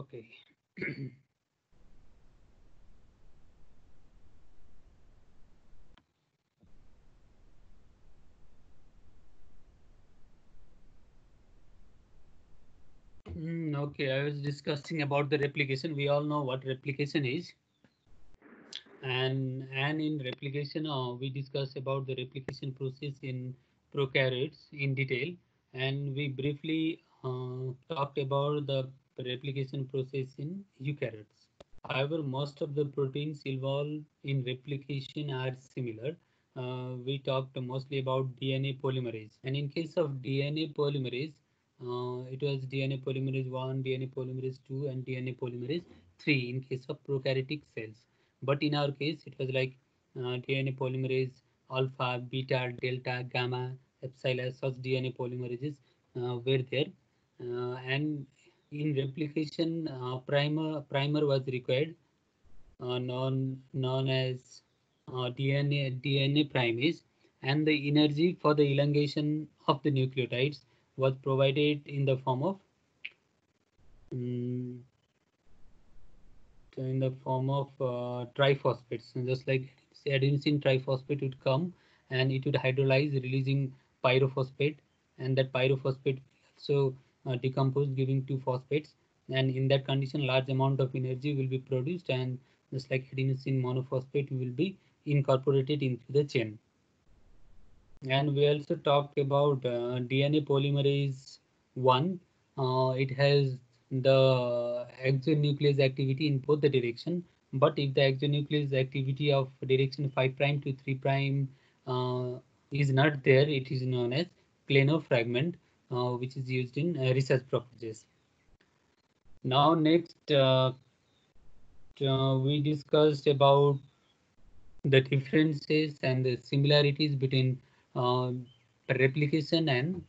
Okay. Okay, I was discussing about the replication. We all know what replication is. And in replication, we discussed about the replication process in prokaryotes in detail. And we briefly talked about the replication process in eukaryotes. However, most of the proteins involved in replication are similar. We talked mostly about DNA polymerase. And in case of DNA polymerase, it was DNA polymerase I, DNA polymerase II, and DNA polymerase III in case of prokaryotic cells. But in our case, it was like DNA polymerase alpha, beta, delta, gamma, epsilon, such DNA polymerases were there. And in replication, primer was required, known as DNA primase, and the energy for the elongation of the nucleotides was provided in the form of triphosphates. And just like adenosine triphosphate would come and it would hydrolyze, releasing pyrophosphate, and that pyrophosphate so decomposed, giving two phosphates. And in that condition, large amount of energy will be produced, and just like adenosine monophosphate will be incorporated into the chain. And we also talked about DNA polymerase I. It has the axonuclease activity in both the direction, but if the axonuclease activity of direction 5' to 3' is not there, it is known as Klenow fragment, which is used in research purposes. Now next, we discussed about the differences and the similarities between replication and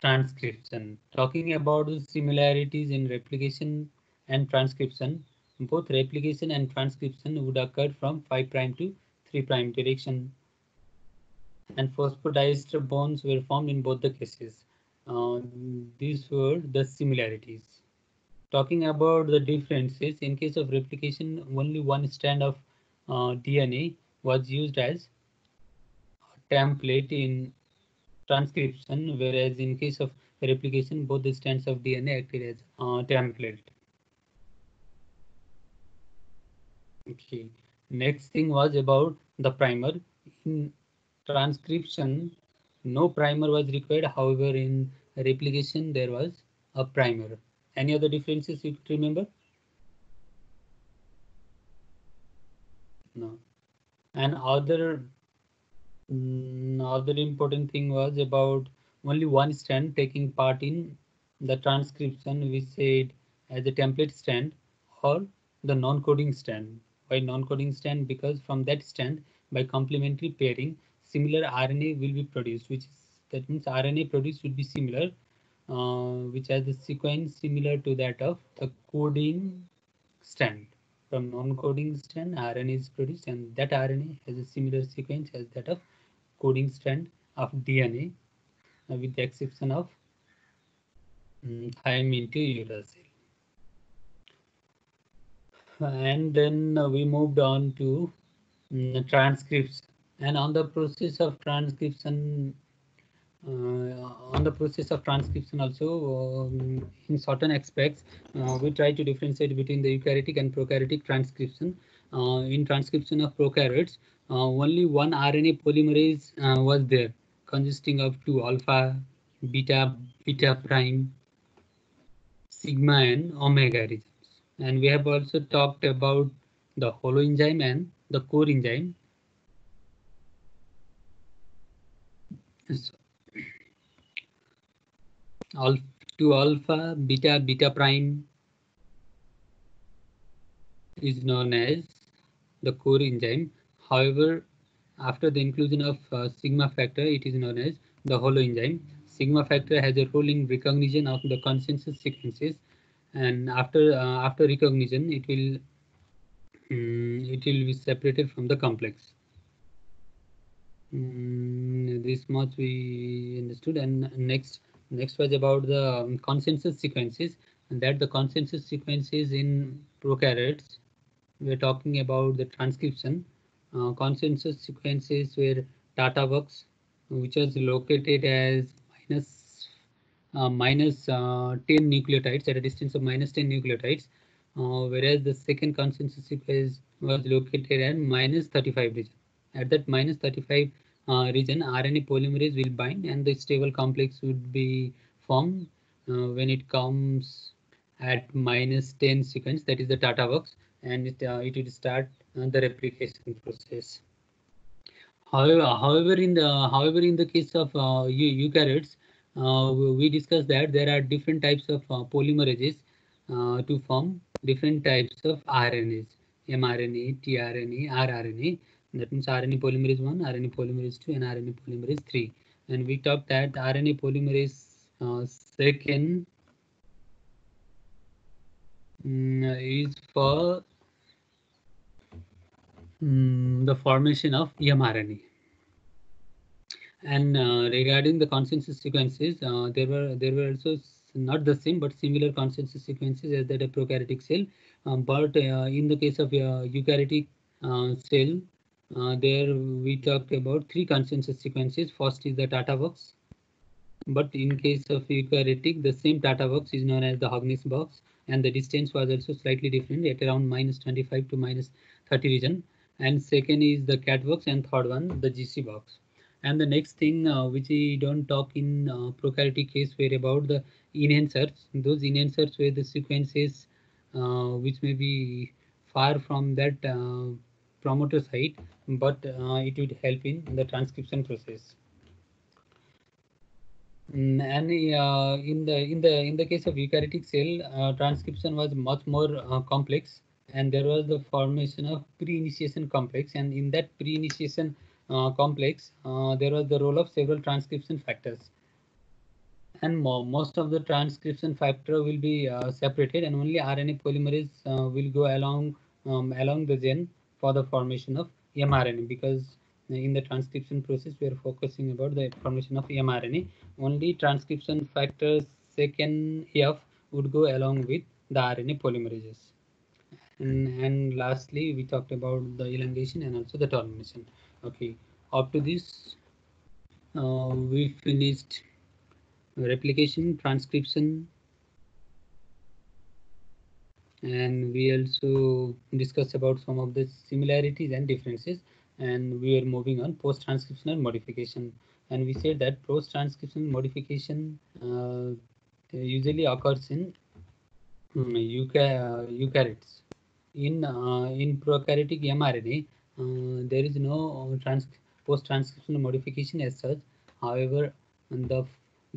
transcription. Talking about the similarities in replication and transcription, both replication and transcription would occur from 5' to 3' direction, and phosphodiester bonds were formed in both the cases. These were the similarities. Talking about the differences, in case of replication, only one strand of DNA was used as template in transcription, whereas in case of replication, both the strands of DNA acted as template. Okay. Next thing was about the primer. In transcription, no primer was required. However, in replication, there was a primer. Any other differences you could remember? No. And other important thing was about only one strand taking part in the transcription, we said as a template strand or the non-coding strand. Why non-coding strand? Because from that strand, by complementary pairing, similar RNA will be produced, which is, that means RNA produced would be similar, which has the sequence similar to that of the coding strand. From non-coding strand, RNA is produced, and that RNA has a similar sequence as that of coding strand of DNA, with the exception of thymine to uracil. And then we moved on to transcripts. And on the process of transcription, also, in certain aspects, we try to differentiate between the eukaryotic and prokaryotic transcription. In transcription of prokaryotes, only one RNA polymerase was there, consisting of two alpha, beta, beta prime, sigma, and omega regions. And we have also talked about the holoenzyme and the core enzyme. So, two alpha, beta, beta prime is known as the core enzyme. However, after the inclusion of sigma factor, it is known as the holoenzyme. Sigma factor has a role in recognition of the consensus sequences, and after recognition, it will be separated from the complex. This much we understood. And next was about the consensus sequences. that the consensus sequences in prokaryotes, we're talking about the transcription, consensus sequences were TATA box, which was located as minus 10 nucleotides, at a distance of minus 10 nucleotides, whereas the second consensus sequence was located at minus 35 region. At that minus 35 region, RNA polymerase will bind and the stable complex would be formed when it comes at minus 10 sequence, that is the TATA box, and it will start the replication process. However, in the case of eukaryotes, we discussed that there are different types of polymerases to form different types of RNAs, mRNA, tRNA, rRNA. That means RNA polymerase I, RNA polymerase II, and RNA polymerase III. And we talked that RNA polymerase second is for the formation of mRNA. And regarding the consensus sequences, there were also not the same but similar consensus sequences as that of prokaryotic cell. But in the case of eukaryotic cell, there we talked about three consensus sequences. First is the TATA box, but in case of eukaryotic, the same TATA box is known as the Hogness box, and the distance was also slightly different at around minus 25 to minus 30 region. And second is the CAT box, and third one the GC box. And the next thing which we don't talk in prokaryotic case were about the enhancers. Those enhancers were the sequences which may be far from that promoter site, but it would help in the transcription process. And in the case of eukaryotic cell, transcription was much more complex, and there was the formation of pre-initiation complex, and in that pre-initiation complex, there was the role of several transcription factors, and most of the transcription factor will be separated, and only RNA polymerase will go along the gene for the formation of mRNA, because in the transcription process we are focusing about the formation of mRNA. Only transcription factor second F would go along with the RNA polymerases. And lastly, we talked about the elongation and also the termination. Okay, up to this we finished replication, transcription, and we also discussed about some of the similarities and differences, and we are moving on post-transcriptional modification. And we said that post-transcriptional modification usually occurs in eukaryotes. In prokaryotic mRNA, there is no post-transcriptional modification as such. However, the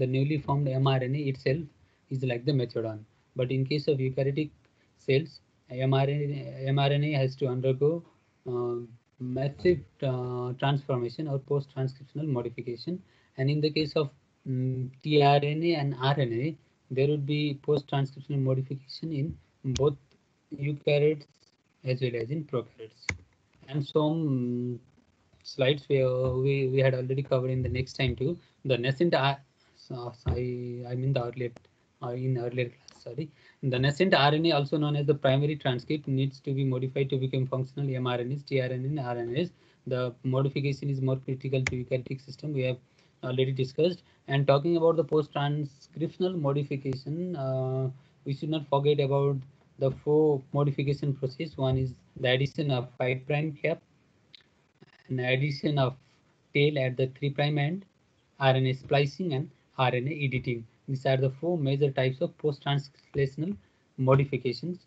newly formed mRNA itself is like the methadone. But in case of eukaryotic cells, mRNA has to undergo massive transformation or post-transcriptional modification. And in the case of tRNA and RNA, there would be post-transcriptional modification in both eukaryotes as well as in prokaryotes. And some slides we had already covered in the next time too. The nascent, the nascent RNA, also known as the primary transcript, needs to be modified to become functional mRNAs, tRNA, and RNAs. The modification is more critical to eukaryotic system. We have already discussed. And talking about the post-transcriptional modification, we should not forget about the four modification process. One is the addition of 5' cap, an addition of tail at the 3' end, RNA splicing, and RNA editing. These are the four major types of post-translational modifications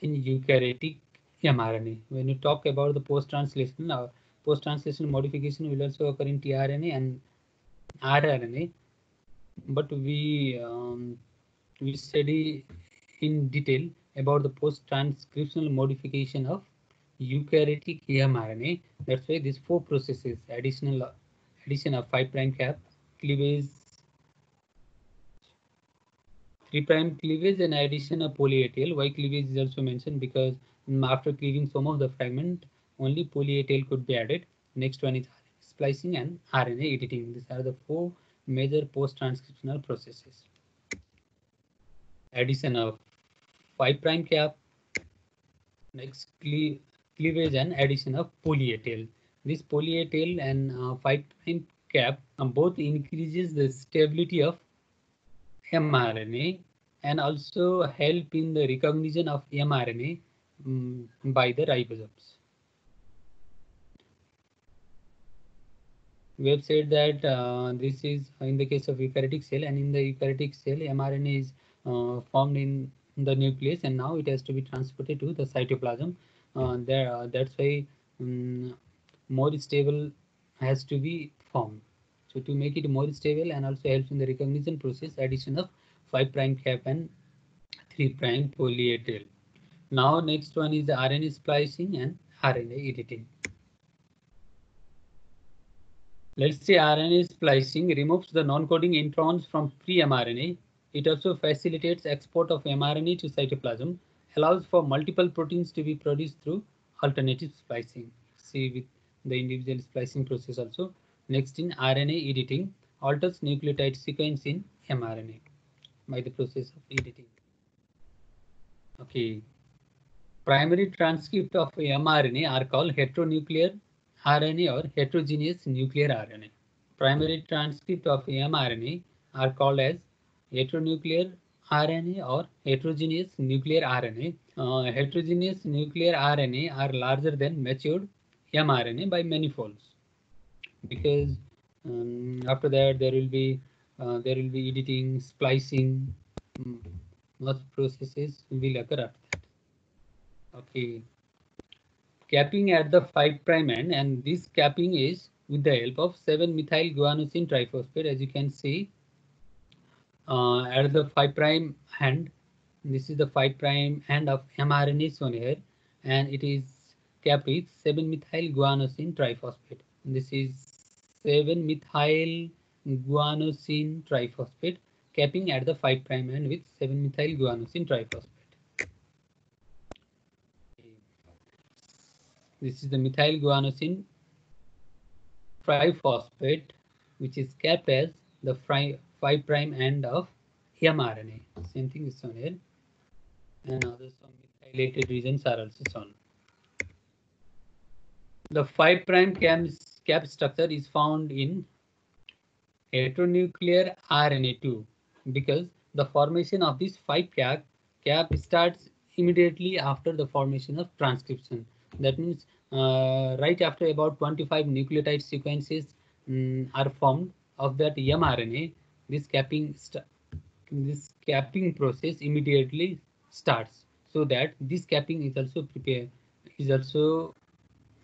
in eukaryotic mRNA. When you talk about the post-translational modification will also occur in tRNA and rRNA, but we study in detail about the post-transcriptional modification of eukaryotic mRNA. That's why these four processes: addition of 5' cap, cleavage, 3' cleavage, and addition of poly-A tail. Why cleavage is also mentioned? Because after cleaving some of the fragment, only poly-A tail could be added. Next one is splicing and RNA editing. These are the four major post-transcriptional processes. addition of 5 prime cap. Next, cleavage and addition of poly A tail. This poly A tail and 5 prime cap both increases the stability of mRNA and also help in the recognition of mRNA by the ribosomes. We have said that this is in the case of eukaryotic cell, and in the eukaryotic cell, mRNA is formed in the nucleus, and now it has to be transported to the cytoplasm. That's why more stable has to be formed. So to make it more stable and also helps in the recognition process, addition of 5 prime cap and 3 prime poly A tail. Now next one is the RNA splicing and RNA editing. Let's say RNA splicing removes the non-coding introns from pre-mRNA. It also facilitates export of mRNA to cytoplasm, allows for multiple proteins to be produced through alternative splicing. See with the individual splicing process also. Next in RNA editing, alters nucleotide sequence in mRNA by the process of editing. Okay. Primary transcript of mRNA are called heteronuclear RNA or heterogeneous nuclear RNA. Primary transcript of mRNA are called as heteronuclear RNA or heterogeneous nuclear RNA. Heterogeneous nuclear RNA are larger than matured mRNA by manifolds, because after that there will be editing, splicing, lots of processes will occur after that. Okay. Capping at the 5 prime end, and this capping is with the help of 7 methyl guanosine triphosphate. As you can see, at the 5 prime end, this is the 5 prime end of mRNA shown here, and it is capped with 7 methyl guanosine triphosphate. This is 7 methyl guanosine triphosphate capping at the 5 prime end with 7 methyl guanosine triphosphate. This is the methyl guanosine triphosphate, which is capped as the 5 prime end of mRNA. Same thing is shown here, and other some methylated regions are also shown. The 5 prime cap structure is found in heteronuclear RNA2 because the formation of this 5 cap starts immediately after the formation of transcription. That means right after about 25 nucleotide sequences are formed of that mRNA, this capping process immediately starts. So that this capping is also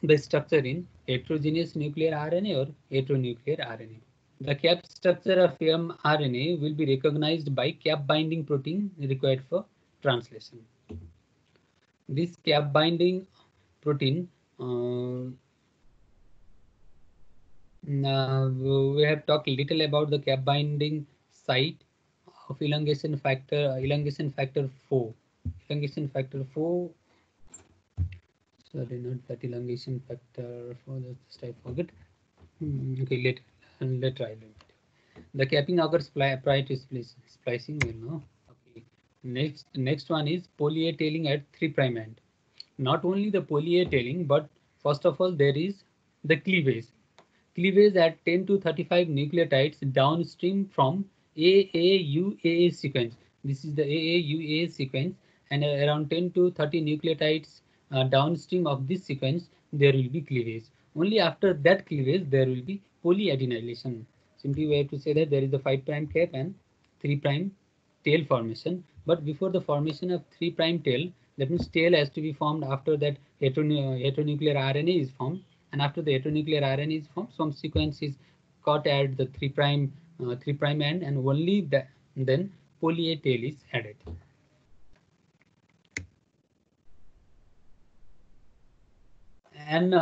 the structure in heterogeneous nuclear RNA or heteronuclear RNA. The cap structure of mRNA will be recognized by cap binding protein required for translation. This cap binding protein, we have talked little about the cap binding site of elongation factor 4. Sorry, not that elongation factor 4, just I forget. Okay, later I learned. The capping occurs prior to splicing, you know. Okay. Next one is poly A tailing at 3 prime end. Not only the poly A tailing, but first of all there is the cleavage. Cleavage at 10 to 35 nucleotides downstream from AAUAA sequence. This is the AAUAA sequence, and around 10 to 30 nucleotides downstream of this sequence there will be cleavage. Only after that cleavage there will be polyadenylation. Simply we have to say that there is the 5 prime cap and 3 prime tail formation, but before the formation of 3 prime tail, that means tail has to be formed after that heteronuclear RNA is formed, and after the heteronuclear RNA is formed, some sequence is caught at the 3 prime end, and only then poly A tail is added. And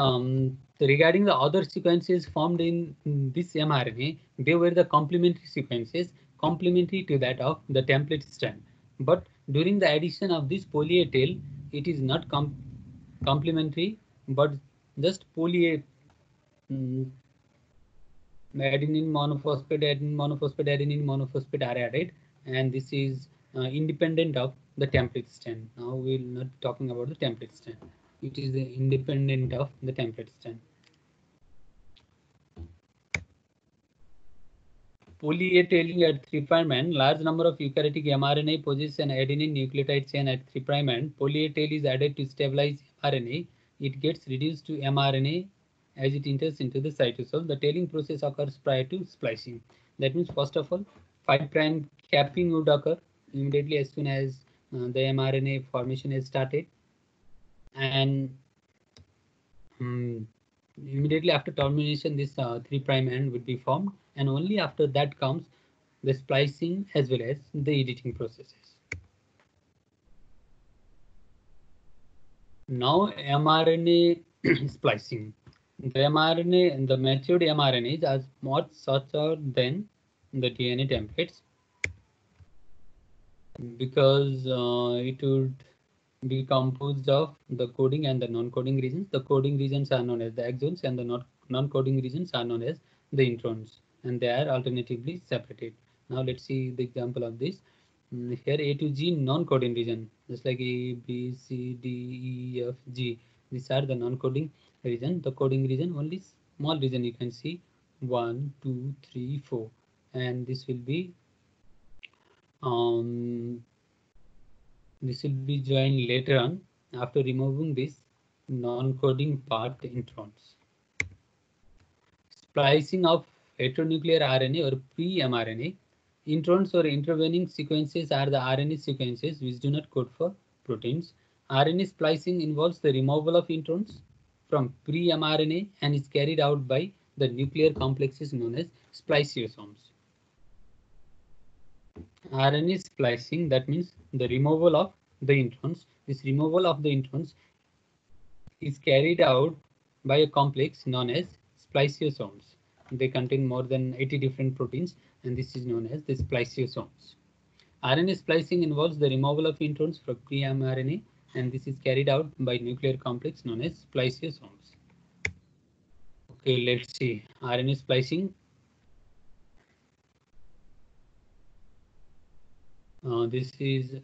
regarding the other sequences formed in this mRNA, they were the complementary sequences, complementary to that of the template strand. But during the addition of this poly A tail, it is not complementary, but just poly A adenine monophosphate, adenine monophosphate, adenine monophosphate are added, and this is independent of the template strand. Now we will not talking about the template strand. It is independent of the template strand. Poly A tailing at 3' end. Large number of eukaryotic mRNA possess an adenine nucleotide chain at 3' end. Poly A tail is added to stabilize mRNA. It gets reduced to mRNA as it enters into the cytosol. The tailing process occurs prior to splicing. That means first of all, 5' capping would occur immediately as soon as the mRNA formation has started, and immediately after termination this 3' end would be formed, and only after that comes the splicing as well as the editing processes. Now mRNA splicing. The mRNA and the matured mRNAs are much shorter than the DNA templates because it would be composed of the coding and the non-coding regions. The coding regions are known as the exons, and the non-coding regions are known as the introns, and they are alternatively separated. Now let's see the example of this. Here A to G non-coding region, just like A, B, C, D, E, F, G. These are the non-coding region. The coding region, only small region you can see, 1, 2, 3, 4, and this will be joined later on after removing this non-coding part introns. Splicing of heteronuclear RNA or pre-mRNA. Introns or intervening sequences are the RNA sequences which do not code for proteins. RNA splicing involves the removal of introns from pre-mRNA and is carried out by the nuclear complexes known as spliceosomes. RNA splicing, that means the removal of the introns. This removal of the introns is carried out by a complex known as spliceosomes. They contain more than 80 different proteins, and this is known as the spliceosomes. RNA splicing involves the removal of introns from pre-mRNA, and this is carried out by nuclear complex known as spliceosomes. Okay, let's see RNA splicing. This is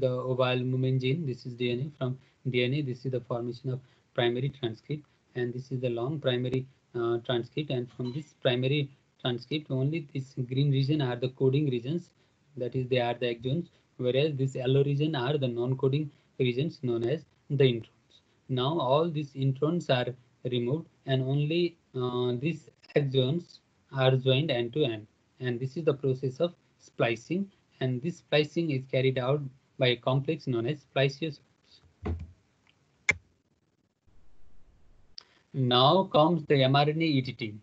the oval movement gene. This is DNA. From DNA, this is the formation of primary transcript, and this is the long primary transcript. And from this primary transcript, only this green region are the coding regions. That is, they are the exons. Whereas this yellow region are the non-coding regions known as the introns. Now all these introns are removed, and only these exons are joined end to end. And this is the process of splicing, and this splicing is carried out by a complex known as spliceosomes. Now comes the mRNA editing.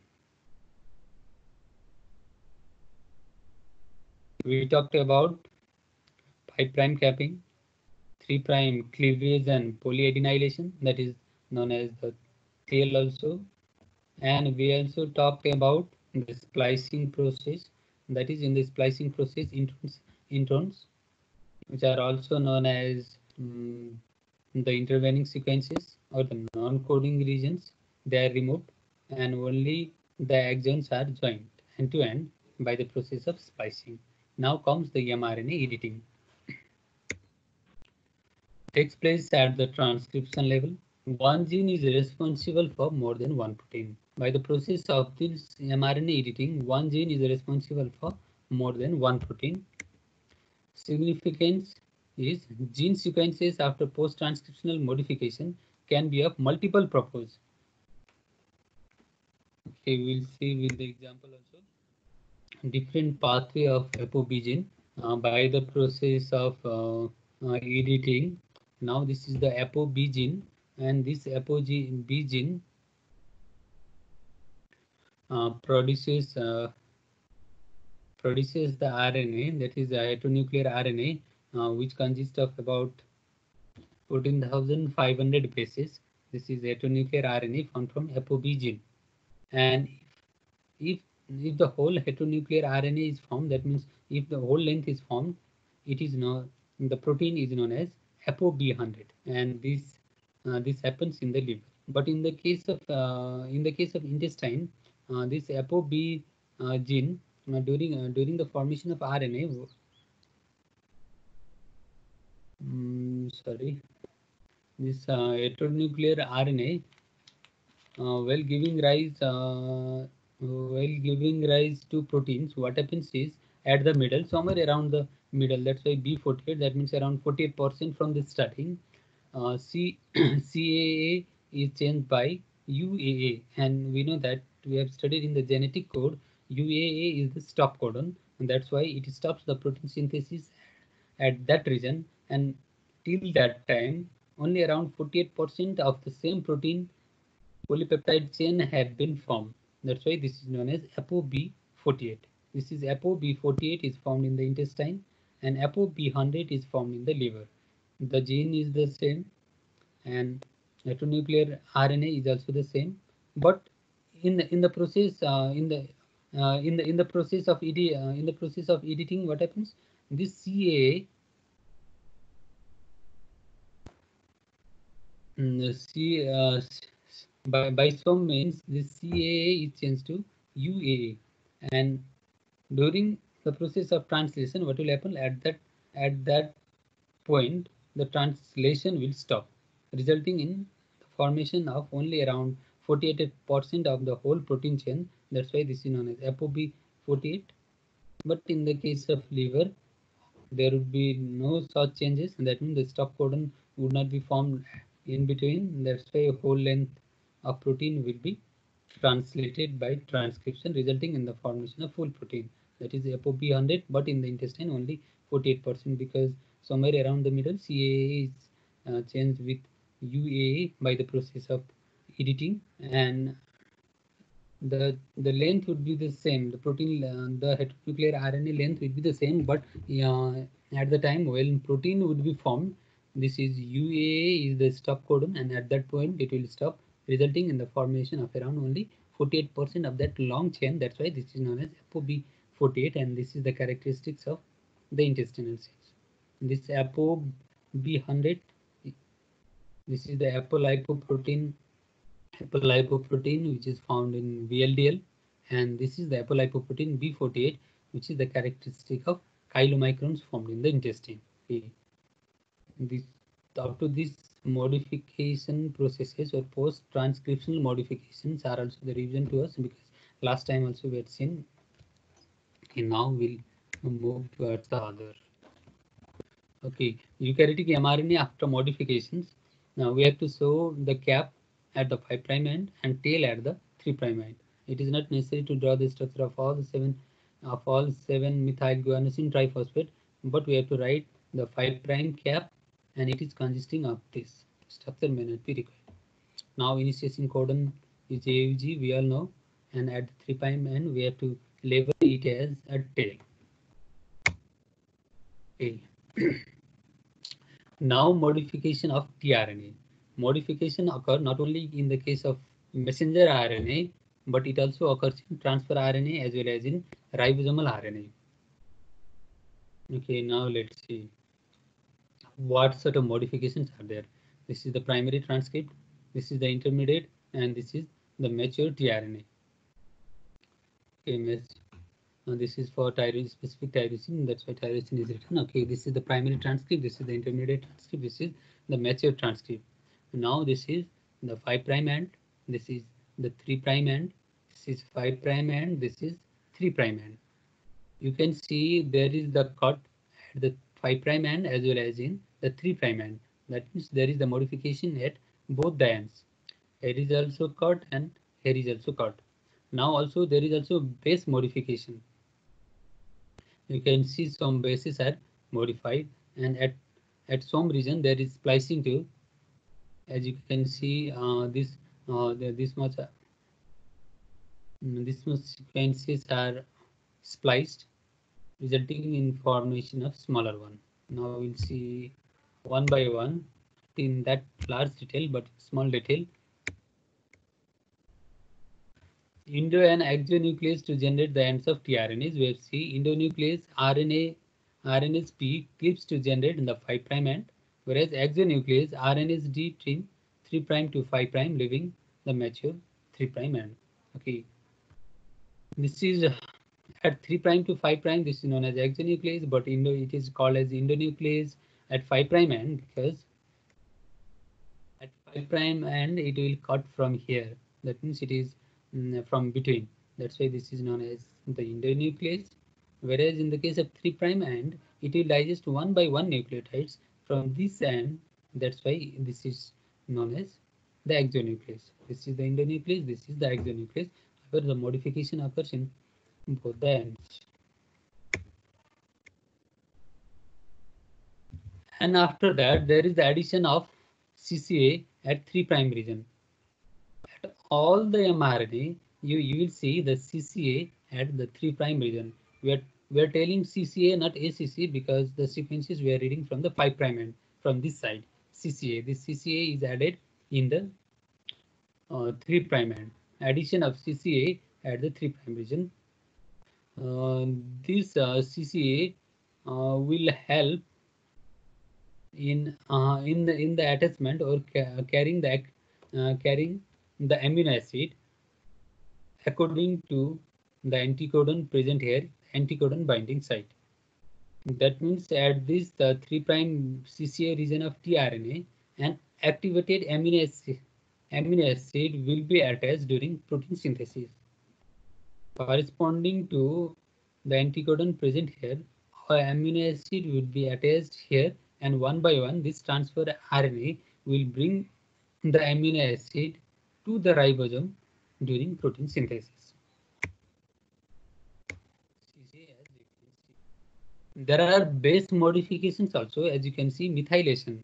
We talked about 5' capping, 3' cleavage and polyadenylation, that is known as the tail also. And we also talked about the splicing process, that is in the splicing process introns, which are also known as the intervening sequences or the non-coding regions, they are removed, and only the exons are joined end to end by the process of splicing. Now comes the mRNA editing. Takes place at the transcription level. One gene is responsible for more than one protein. By the process of this mRNA editing, one gene is responsible for more than one protein. Significance is gene sequences after post-transcriptional modification can be of multiple purposes. Okay, we'll see with the example also. Different pathway of ApoB gene by the process of editing. Now this is the ApoB gene, and this ApoB gene produces the RNA, that is the heteronuclear RNA, which consists of about 14,500 bases. This is heteronuclear RNA formed from ApoB gene, and if the whole heteronuclear RNA is formed, that means if the whole length is formed, it is known, the protein is known as ApoB100, and this happens in the liver. But in the case of intestine, this ApoB gene during the formation of RNA sorry, this heteronuclear RNA while giving rise to proteins, what happens is at the middle, somewhere around the middle, that's why B48, that means around 48% from the starting, CAA is changed by UAA, and we know that we have studied in the genetic code, UAA is the stop codon, and that's why it stops the protein synthesis at that region, and till that time only around 48% of the same protein polypeptide chain have been formed. That's why this is known as ApoB48. This is ApoB48 is found in the intestine, and ApoB100 is found in the liver. The gene is the same, and heteronuclear RNA is also the same. But in the process of editing, what happens? This CAA by some means this CAA is changed to UAA, and during the process of translation, what will happen at that point? The translation will stop, resulting in the formation of only around 48% of the whole protein chain. That's why this is known as ApoB48. But in the case of liver, there would be no such changes, and that means the stop codon would not be formed in between. That's why a whole length of protein will be translated by transcription, resulting in the formation of full protein. That is ApoB100, but in the intestine only 48%, because somewhere around the middle CAA is changed with UAA by the process of editing, and the length would be the same. The protein, the heteronuclear RNA length would be the same, but at the time when protein would be formed, this is UAA is the stop codon, and at that point it will stop, resulting in the formation of around only 48% of that long chain. That's why this is known as ApoB48, and this is the characteristics of the intestinal cells. This ApoB100, this is the apolipoprotein which is found in VLDL, and this is the apolipoprotein B48, which is the characteristic of chylomicrons formed in the intestine. Okay. This, up to this, modification processes or post-transcriptional modifications are also the revision to us, because last time also we had seen, and now we'll move towards the other. Okay, eukaryotic mRNA after modifications. Now we have to show the cap at the 5 prime end and tail at the 3 prime end. It is not necessary to draw the structure of all seven methyl guanosine triphosphate, but we have to write the 5 prime cap, and it is consisting of this structure may not be required. Now initiation codon is AUG, we all know, and at the 3 prime end we have to label it as a tail. Okay. Now modification of tRNA. Modification occurs not only in the case of messenger RNA, but it also occurs in transfer RNA as well as in ribosomal RNA. Okay, now let's see what sort of modifications are there. This is the primary transcript, this is the intermediate, and this is the mature tRNA. Okay, this is for specific tyrosine, that's why tyrosine is written. Okay, this is the primary transcript, this is the intermediate transcript, this is the mature transcript. Now this is the 5 prime end, this is the 3 prime end, this is 5 prime end, this is 3 prime end. You can see there is the cut at the 5 prime end as well as in the 3 prime end. That means there is the modification at both the ends. Here is also cut and here is also cut. Now also there is also base modification. You can see some bases are modified, and at some region there is splicing too. As you can see, this much sequences are spliced, resulting in formation of smaller one. Now we'll see one by one in that large detail, but small detail. Indo and exonuclease to generate the ends of tRNAs. We have seen endonuclease RNase P clips to generate in the 5 prime end, whereas exonuclease RNase D trim 3 prime to 5 prime, leaving the mature 3 prime end. Okay, this is at 3 prime to 5 prime. This is known as exonuclease, but it is called as endonuclease at 5 prime end, because at 5 prime end it will cut from here. That means it is from between. That's why this is known as the endonuclease. Whereas in the case of 3 prime end, it will digest one by one nucleotides from this end. That's why this is known as the exonuclease. This is the endonuclease, this is the exonuclease, where the modification occurs in both the ends. And after that, there is the addition of CCA at 3 prime region. At all the mRNA, you will see the CCA at the 3 prime region. We are telling CCA, not ACC, because the sequences we are reading from the 5 prime end, from this side. CCA. This CCA is added in the 3 prime end. Addition of CCA at the 3 prime region. This CCA will help in the attachment or carrying the amino acid according to the anticodon present here, anticodon binding site. That means at this 3 prime CCA region of tRNA, an activated amino acid will be attached during protein synthesis, corresponding to the anticodon present here. Amino acid will be attached here, and one by one this transfer RNA will bring the amino acid to the ribosome during protein synthesis. There are base modifications also, as you can see, methylation,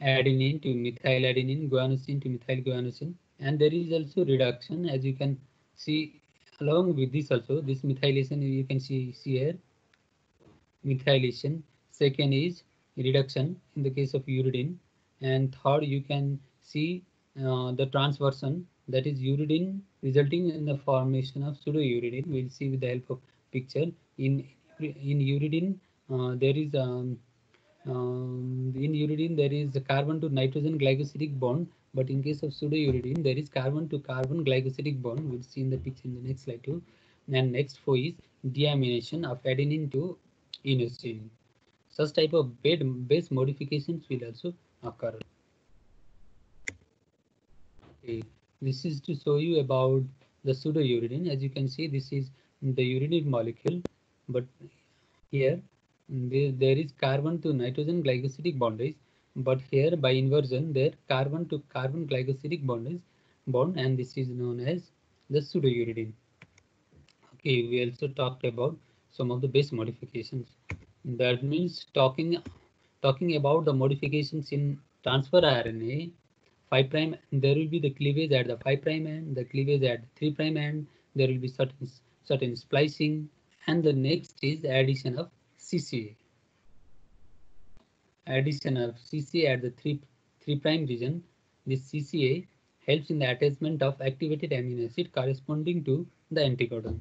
adenine to methyl adenine, guanosine to methyl guanosine, and there is also reduction, as you can see. Along with this also, this methylation you can see here, methylation. Second is reduction in the case of uridine, and third you can see the transversion, that is uridine resulting in the formation of pseudouridine. We'll see with the help of picture. In uridine there is a carbon to nitrogen glycosidic bond, but in case of pseudouridine there is carbon to carbon glycosidic bond. We'll see in the picture in the next slide too. And next 4 is deamination of adenine to inosine. Such type of base modifications will also occur. Okay. This is to show you about the pseudouridine. As you can see, this is the uridine molecule, but here there is carbon to nitrogen glycosidic bondage, but here by inversion there carbon to carbon glycosidic bond, and this is known as the pseudouridine. Okay, we also talked about some of the base modifications. That means talking about the modifications in transfer RNA, 5 prime there will be the cleavage at the 5 prime end, the cleavage at 3 prime end, there will be certain splicing, and the next is the addition of CCA. Addition of CCA at the 3 prime region. This CCA helps in the attachment of activated amino acid corresponding to the anticodon,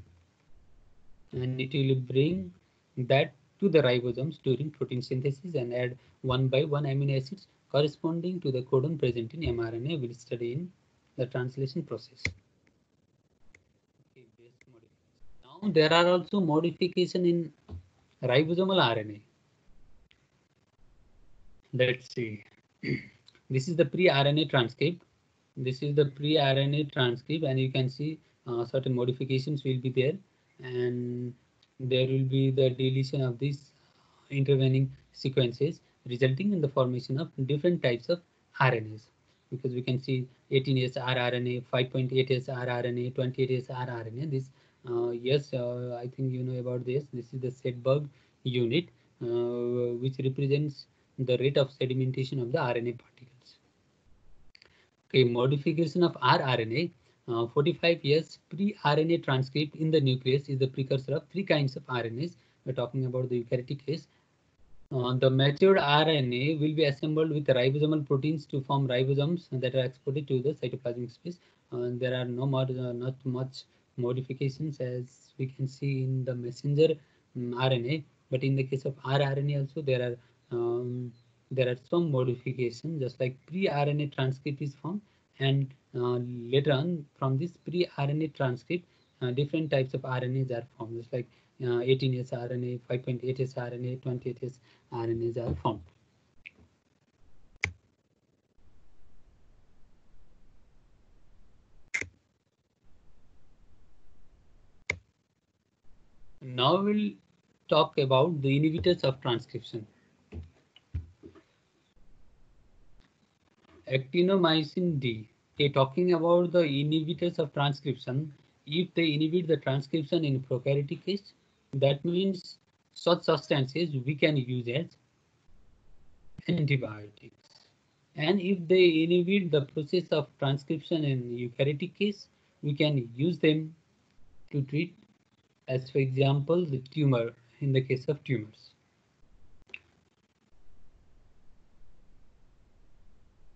and it will bring that to the ribosomes during protein synthesis and add one by one amino acids corresponding to the codon present in mRNA. We'll study in the translation process. Okay, now there are also modification in ribosomal RNA. Let's see. This is the pre-RNA transcript. This is the pre-RNA transcript, and you can see certain modifications will be there, and there will be the deletion of these intervening sequences, resulting in the formation of different types of RNAs, because we can see 18S rRNA, 5.8S rRNA, 28S rRNA. This I think you know about this. This is the Svedberg unit, which represents the rate of sedimentation of the RNA particles. Okay, modification of rRNA. 45 years pre-RNA transcript in the nucleus is the precursor of 3 kinds of RNAs. We're talking about the eukaryotic case. The matured RNA will be assembled with ribosomal proteins to form ribosomes that are exported to the cytoplasmic space. There are not much modifications as we can see in the messenger RNA, but in the case of rRNA also there are some modifications, just like pre-RNA transcript is formed, and later on from this pre-RNA transcript different types of RNAs are formed, just like 18S RNA, 5.8S RNA, 28S RNAs are formed. Now we'll talk about the inhibitors of transcription. Actinomycin D. Okay, talking about the inhibitors of transcription. If they inhibit the transcription in prokaryotic case, that means such substances we can use as antibiotics. And if they inhibit the process of transcription in eukaryotic case, we can use them to treat, as for example, the tumor, in the case of tumors.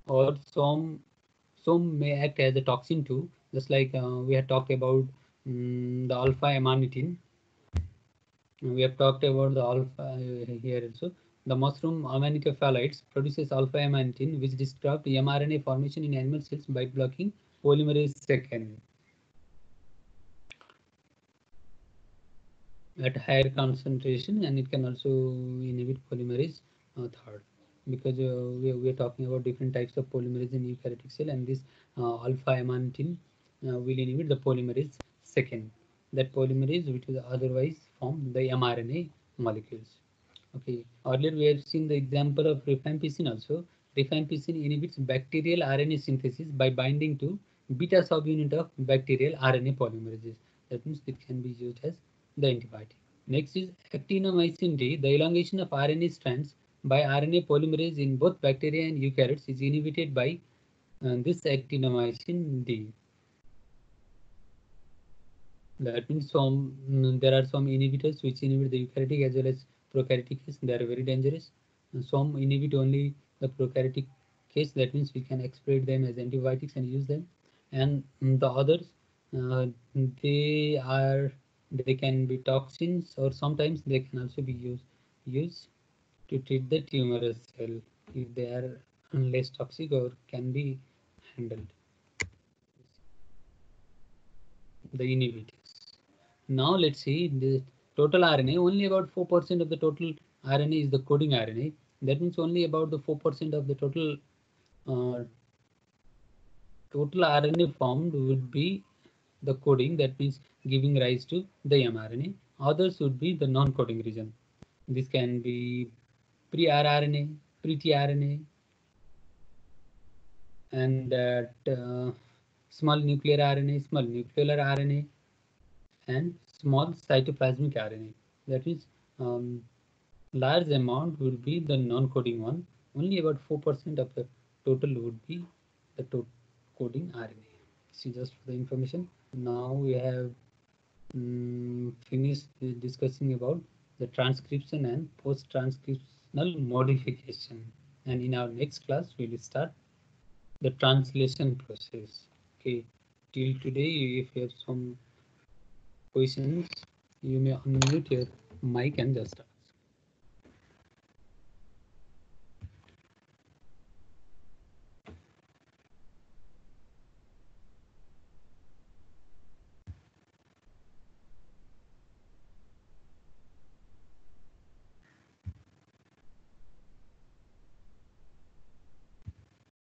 Or some may act as a toxin too, just like we have talked about the alpha amanitin. We have talked about the alpha here also. The mushroom Amanita phalloides produces alpha amanitin, which disrupts mRNA formation in animal cells by blocking polymerase II. At higher concentration, and it can also inhibit polymerase III, because we are talking about different types of polymerase in eukaryotic cell, and this alpha amanitin will inhibit the polymerase II, that polymerase which will otherwise form the mRNA molecules. Okay, earlier we have seen the example of rifampicin also. Rifampicin inhibits bacterial RNA synthesis by binding to beta subunit of bacterial RNA polymerases. That means it can be used as the antibiotic. Next is actinomycin D. The elongation of RNA strands by RNA polymerase in both bacteria and eukaryotes is inhibited by this actinomycin D. That means there are some inhibitors which inhibit the eukaryotic as well as prokaryotic case. They are very dangerous. And some inhibit only the prokaryotic case. That means we can exploit them as antibiotics and use them. And the others, they can be toxins, or sometimes they can also be used to treat the tumorous cell if they are less toxic or can be handled. The inhibitors. Now let's see the total RNA. Only about 4% of the total RNA is the coding RNA. That means only about the 4% of the total RNA formed would be the coding. That means giving rise to the mRNA. Others would be the non-coding region. This can be pre-rRNA, pre-tRNA, and small nuclear RNA, small nuclear RNA, and small cytoplasmic RNA. That is, large amount would be the non-coding one. Only about 4% of the total would be the coding RNA. See, just for the information. Now we have finished discussing about the transcription and post-transcriptional modification. And in our next class, we will start the translation process. Okay, till today, if you have some questions, you may unmute your mic and just start.